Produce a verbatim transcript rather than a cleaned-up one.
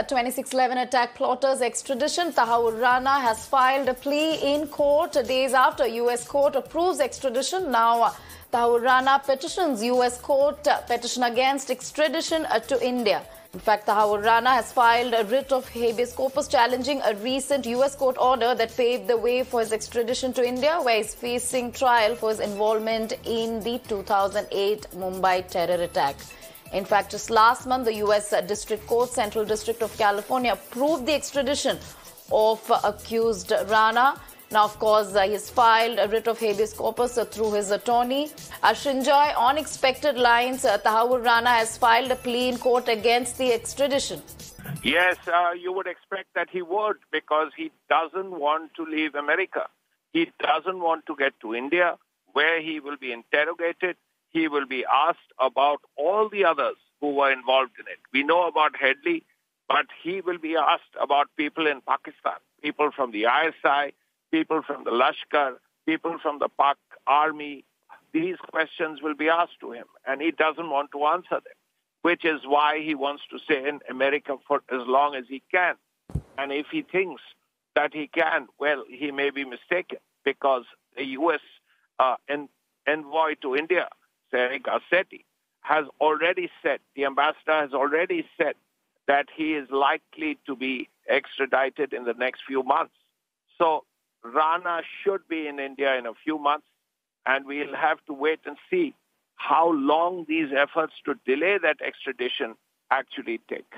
twenty-six eleven attack plotters extradition. Tahawwur Rana has filed a plea in court days after U S court approves extradition. Now, Tahawwur Rana petitions U S court petition against extradition to India. In fact, Tahawwur Rana has filed a writ of habeas corpus challenging a recent U S court order that paved the way for his extradition to India, where he's facing trial for his involvement in the two thousand eight Mumbai terror attack. In fact, just last month, the U S District Court, Central District of California, approved the extradition of accused Rana. Now, of course, uh, he has filed a writ of habeas corpus uh, through his attorney. Ashinjoy, on expected lines, uh, Tahawwur Rana has filed a plea in court against the extradition. Yes, uh, you would expect that he would, because he doesn't want to leave America. He doesn't want to get to India, where he will be interrogated. He will be asked about all the others who were involved in it. We know about Headley, but he will be asked about people in Pakistan, people from the I S I, people from the Lashkar, people from the Pak army. These questions will be asked to him, and he doesn't want to answer them, which is why he wants to stay in America for as long as he can. And if he thinks that he can, well, he may be mistaken, because the U S uh, en envoy to India, Eric Garcetti, has already said, the ambassador has already said that he is likely to be extradited in the next few months. So Rana should be in India in a few months, and we'll have to wait and see how long these efforts to delay that extradition actually take.